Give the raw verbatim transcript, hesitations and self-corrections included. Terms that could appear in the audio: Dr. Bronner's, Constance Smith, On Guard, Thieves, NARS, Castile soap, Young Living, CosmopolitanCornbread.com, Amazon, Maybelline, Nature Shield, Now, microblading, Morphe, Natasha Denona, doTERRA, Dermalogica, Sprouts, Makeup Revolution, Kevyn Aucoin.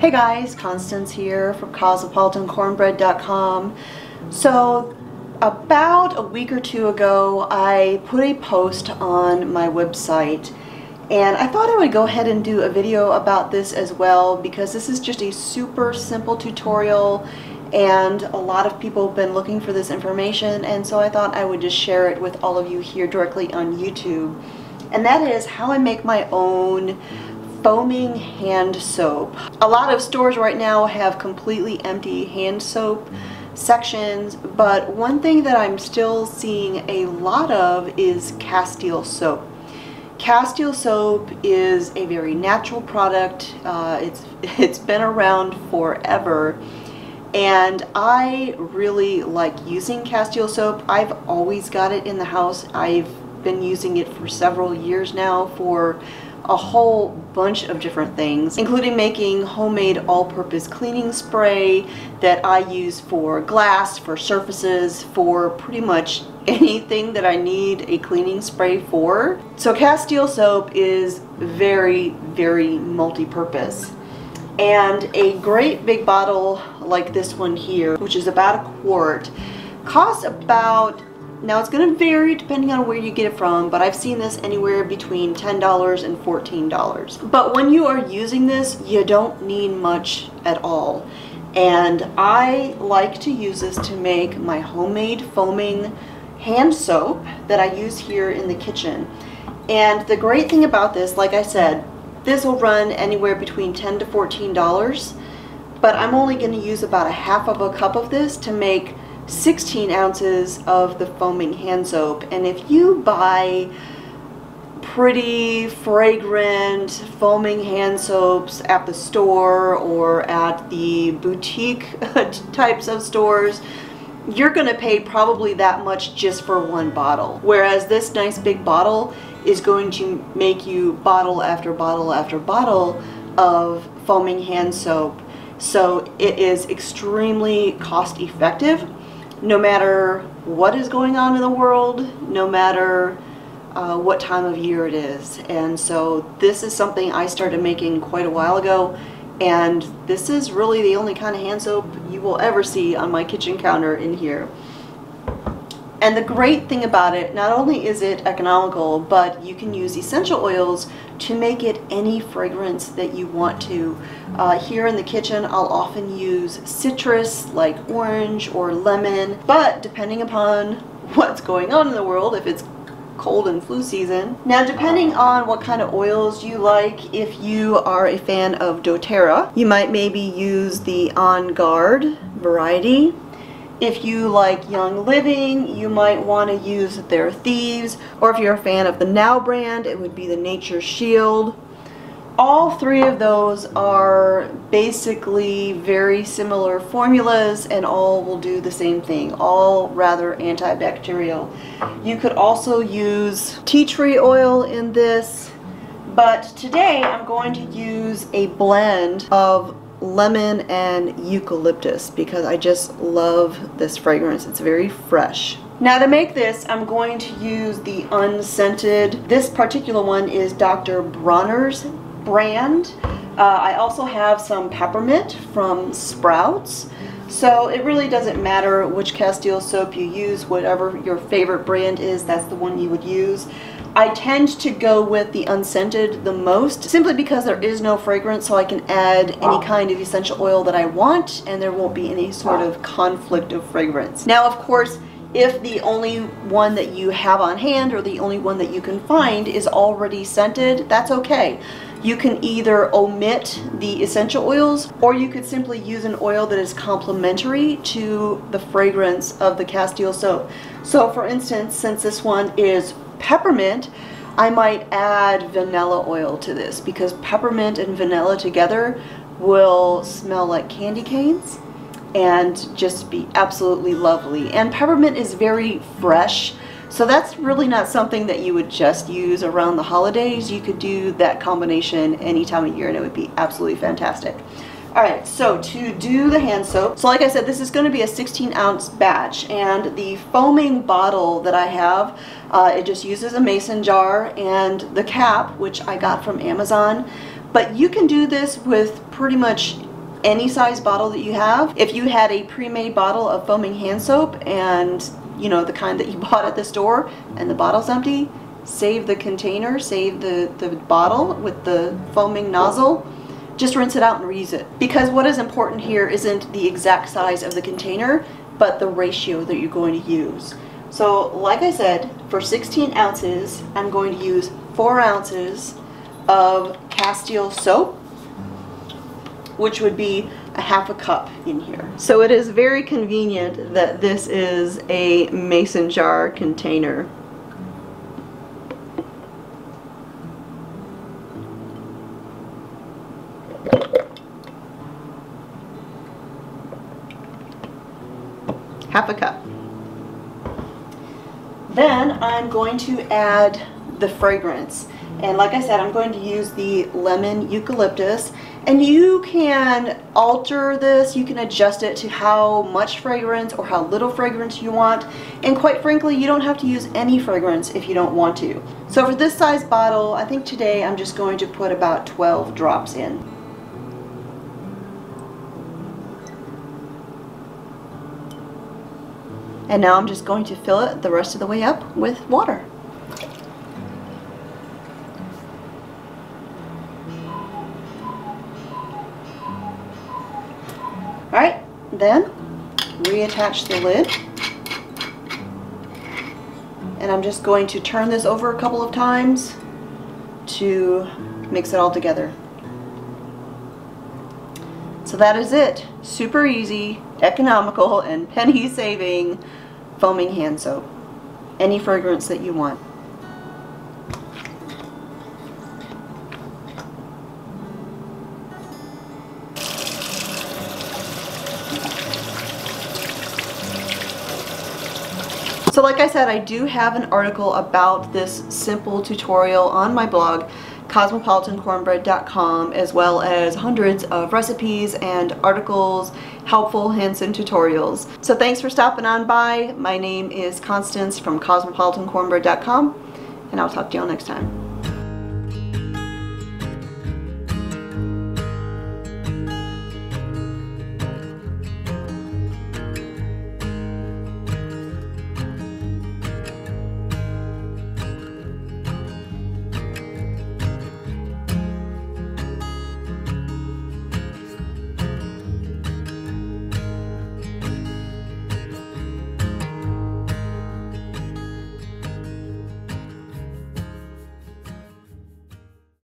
Hey guys, Constance here from Cosmopolitan Cornbread dot com. So about a week or two ago, I put a post on my website, and I thought I would go ahead and do a video about this as well, because this is just a super simple tutorial and a lot of people have been looking for this information, and so I thought I would just share it with all of you here directly on YouTube. And that is how I make my own foaming hand soap. A lot of stores right now have completely empty hand soap sections, but one thing that I'm still seeing a lot of is Castile soap. Castile soap is a very natural product. Uh, it's it's been around forever, and I really like using Castile soap. I've always got it in the house. I've been using it for several years now for a whole bunch of different things, including making homemade all-purpose cleaning spray that I use for glass, for surfaces, for pretty much anything that I need a cleaning spray for. So Castile soap is very, very multi-purpose. And a great big bottle like this one here, which is about a quart, costs about, now it's going to vary depending on where you get it from, but I've seen this anywhere between ten dollars and fourteen dollars. But when you are using this, you don't need much at all. And I like to use this to make my homemade foaming hand soap that I use here in the kitchen. And the great thing about this, like I said, this will run anywhere between ten dollars to fourteen dollars, but I'm only going to use about a half of a cup of this to make sixteen ounces of the foaming hand soap. And if you buy pretty fragrant foaming hand soaps at the store or at the boutique types of stores, you're gonna pay probably that much just for one bottle, whereas this nice big bottle is going to make you bottle after bottle after bottle of foaming hand soap. So it is extremely cost effective. No matter what is going on in the world, no matter uh, what time of year it is. And so this is something I started making quite a while ago, and this is really the only kind of hand soap you will ever see on my kitchen counter in here. And the great thing about it, not only is it economical, but you can use essential oils to make it any fragrance that you want to. Uh, here in the kitchen, I'll often use citrus like orange or lemon, but depending upon what's going on in the world, if it's cold and flu season. Now, depending on what kind of oils you like, if you are a fan of doTERRA, you might maybe use the On Guard variety. If you like Young Living, you might want to use their Thieves, or if you're a fan of the Now brand, it would be the Nature Shield. All three of those are basically very similar formulas, and all will do the same thing, all rather antibacterial. You could also use tea tree oil in this, but today I'm going to use a blend of lemon and eucalyptus because I just love this fragrance. It's very fresh. Now, to make this, I'm going to use the unscented. This particular one is Doctor Bronner's brand. Uh, I also have some peppermint from Sprouts. So it really doesn't matter which Castile soap you use, whatever your favorite brand is, that's the one you would use. I tend to go with the unscented the most, simply because there is no fragrance, so I can add any kind of essential oil that I want, and there won't be any sort of conflict of fragrance. Now, of course, if the only one that you have on hand or the only one that you can find is already scented, that's okay. You can either omit the essential oils, or you could simply use an oil that is complementary to the fragrance of the Castile soap. So for instance, since this one is peppermint, I might add vanilla oil to this, because peppermint and vanilla together will smell like candy canes and just be absolutely lovely. And peppermint is very fresh, so that's really not something that you would just use around the holidays. You could do that combination any time of year and it would be absolutely fantastic. Alright, so to do the hand soap, so like I said, this is going to be a sixteen ounce batch, and the foaming bottle that I have, uh, it just uses a mason jar and the cap, which I got from Amazon. But you can do this with pretty much any size bottle that you have. If you had a pre-made bottle of foaming hand soap, and you know, the kind that you bought at the store, and the bottle's empty, save the container, save the, the bottle with the foaming nozzle. Just rinse it out and reuse it. Because what is important here isn't the exact size of the container, but the ratio that you're going to use. So like I said, for sixteen ounces, I'm going to use four ounces of Castile soap, which would be a half a cup in here. So it is very convenient that this is a mason jar container. Half a cup. Then I'm going to add the fragrance. And like I said, I'm going to use the lemon eucalyptus. And you can alter this, you can adjust it to how much fragrance or how little fragrance you want. And quite frankly, you don't have to use any fragrance if you don't want to. So for this size bottle, I think today I'm just going to put about twelve drops in. And now I'm just going to fill it the rest of the way up with water. Alright, then reattach the lid, and I'm just going to turn this over a couple of times to mix it all together. So that is it. Super easy, economical, and penny saving foaming hand soap. Any fragrance that you want. So like I said, I do have an article about this simple tutorial on my blog, Cosmopolitan Cornbread dot com, as well as hundreds of recipes and articles, helpful hints and tutorials. So thanks for stopping on by. My name is Constance from Cosmopolitan Cornbread dot com, and I'll talk to y'all next time.